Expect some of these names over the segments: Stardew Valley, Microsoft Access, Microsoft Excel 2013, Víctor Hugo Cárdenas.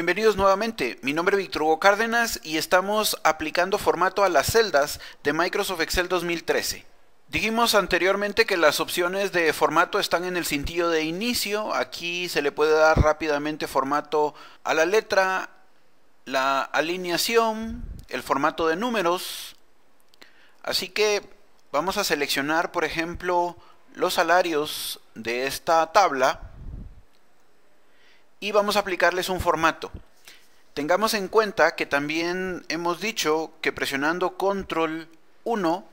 Bienvenidos nuevamente, mi nombre es Víctor Hugo Cárdenas y estamos aplicando formato a las celdas de Microsoft Excel 2013. Dijimos anteriormente que las opciones de formato están en el sentido de inicio. Aquí se le puede dar rápidamente formato a la letra, la alineación, el formato de números. Así que vamos a seleccionar, por ejemplo, los salarios de esta tabla y vamos a aplicarles un formato. Tengamos en cuenta que también hemos dicho que presionando Control 1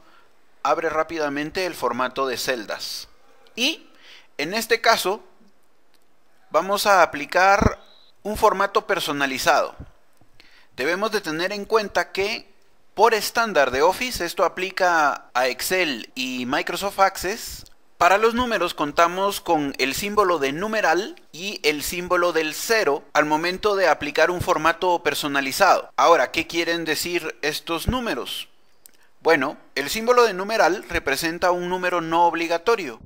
abre rápidamente el formato de celdas. Y en este caso vamos a aplicar un formato personalizado. Debemos de tener en cuenta que por estándar de Office, esto aplica a Excel y Microsoft Access. Para los números contamos con el símbolo de numeral y el símbolo del cero al momento de aplicar un formato personalizado. Ahora, ¿qué quieren decir estos números? Bueno, el símbolo de numeral representa un número no obligatorio.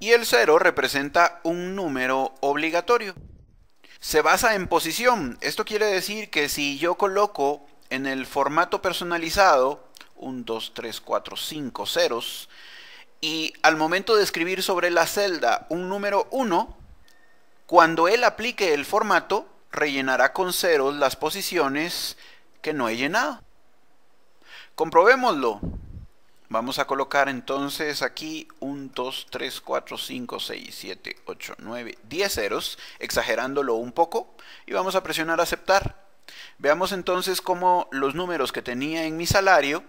Y el cero representa un número obligatorio. Se basa en posición. Esto quiere decir que si yo coloco en el formato personalizado 1, 2, 3, 4, 5 ceros y al momento de escribir sobre la celda un número 1, cuando él aplique el formato rellenará con ceros las posiciones que no he llenado. Comprobémoslo. Vamos a colocar entonces aquí 1, 2, 3, 4, 5, 6, 7, 8, 9, 10 ceros, exagerándolo un poco, y vamos a presionar aceptar. Veamos entonces cómo los números que tenía en mi salario,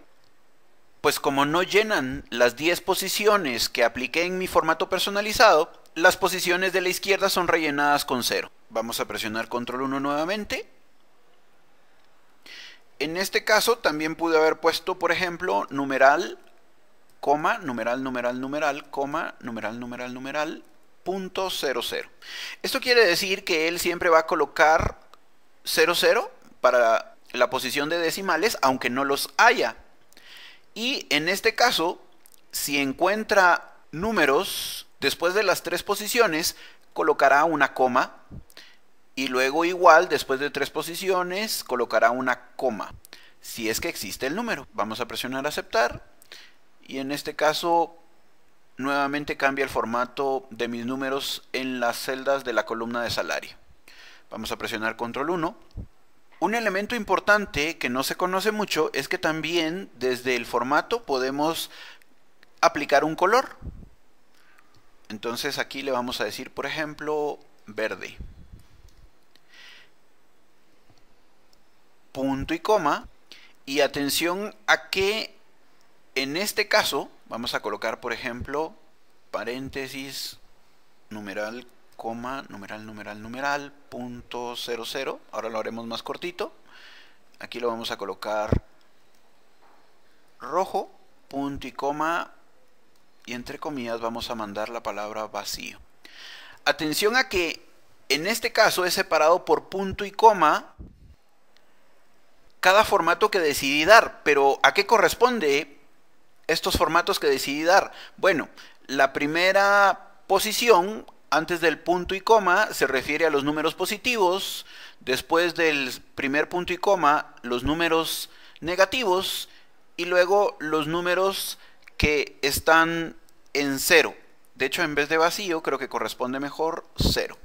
pues como no llenan las 10 posiciones que apliqué en mi formato personalizado, las posiciones de la izquierda son rellenadas con cero. Vamos a presionar Control 1 nuevamente. En este caso también pude haber puesto, por ejemplo, numeral, coma, numeral, numeral, numeral, coma, numeral, numeral, numeral, punto 00. Esto quiere decir que él siempre va a colocar 00 para la posición de decimales, aunque no los haya. Y en este caso, si encuentra números después de las 3 posiciones, colocará una coma. Y luego igual, después de 3 posiciones, colocará una coma. Si es que existe el número. Vamos a presionar aceptar. Y en este caso, nuevamente cambia el formato de mis números en las celdas de la columna de salario. Vamos a presionar Control 1. Un elemento importante que no se conoce mucho es que también desde el formato podemos aplicar un color. Entonces aquí le vamos a decir, por ejemplo, verde. Punto y coma. Y atención a que en este caso vamos a colocar, por ejemplo, paréntesis, numeral, coma, numeral, numeral, numeral, punto 00. Ahora lo haremos más cortito. Aquí lo vamos a colocar rojo, punto y coma, y entre comillas vamos a mandar la palabra vacío. Atención a que en este caso es separado por punto y coma cada formato que decidí dar. Pero ¿a qué corresponde estos formatos que decidí dar? Bueno, la primera posición antes del punto y coma se refiere a los números positivos, después del primer punto y coma los números negativos y luego los números que están en cero. De hecho, en vez de vacío creo que corresponde mejor cero.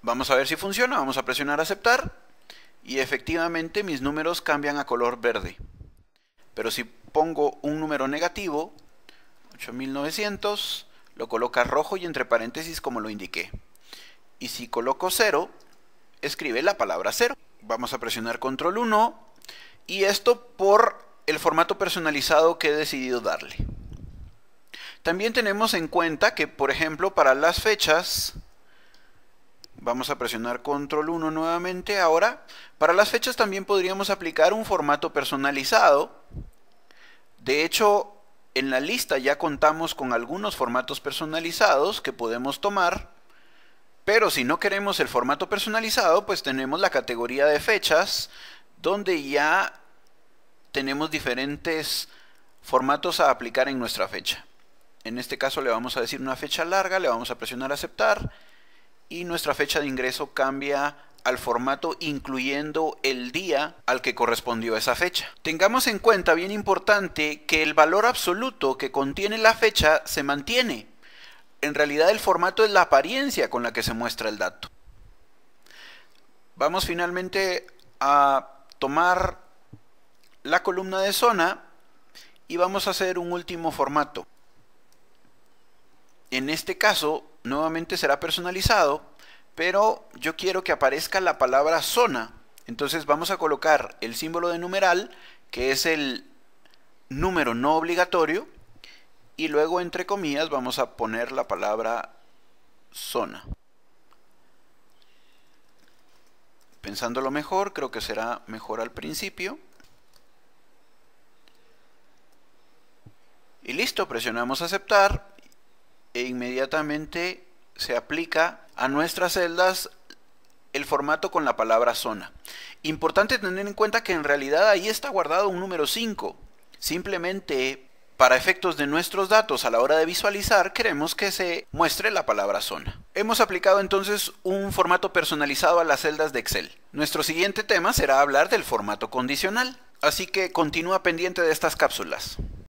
Vamos a ver si funciona. Vamos a presionar aceptar y efectivamente mis números cambian a color verde. Pero si pongo un número negativo, 8900, lo coloca rojo y entre paréntesis como lo indiqué. Y si coloco 0, escribe la palabra 0. Vamos a presionar Control 1 y esto por el formato personalizado que he decidido darle. También tenemos en cuenta que, por ejemplo, para las fechas, vamos a presionar Control 1 nuevamente ahora. Para las fechas también podríamos aplicar un formato personalizado. De hecho, en la lista ya contamos con algunos formatos personalizados que podemos tomar, pero si no queremos el formato personalizado, pues tenemos la categoría de fechas, donde ya tenemos diferentes formatos a aplicar en nuestra fecha. En este caso le vamos a decir una fecha larga, le vamos a presionar aceptar y nuestra fecha de ingreso cambia al formato incluyendo el día al que correspondió esa fecha. Tengamos en cuenta, bien importante, que el valor absoluto que contiene la fecha se mantiene. En realidad el formato es la apariencia con la que se muestra el dato. Vamos finalmente a tomar la columna de zona y vamos a hacer un último formato. En este caso nuevamente será personalizado, pero yo quiero que aparezca la palabra zona. Entonces vamos a colocar el símbolo de numeral, que es el número no obligatorio, y luego entre comillas vamos a poner la palabra zona. Pensándolo mejor, creo que será mejor al principio. Y listo, presionamos aceptar e inmediatamente se aplica a nuestras celdas el formato con la palabra zona. Importante tener en cuenta que en realidad ahí está guardado un número 5. Simplemente para efectos de nuestros datos a la hora de visualizar queremos que se muestre la palabra zona. Hemos aplicado entonces un formato personalizado a las celdas de Excel. Nuestro siguiente tema será hablar del formato condicional. Así que continúa pendiente de estas cápsulas.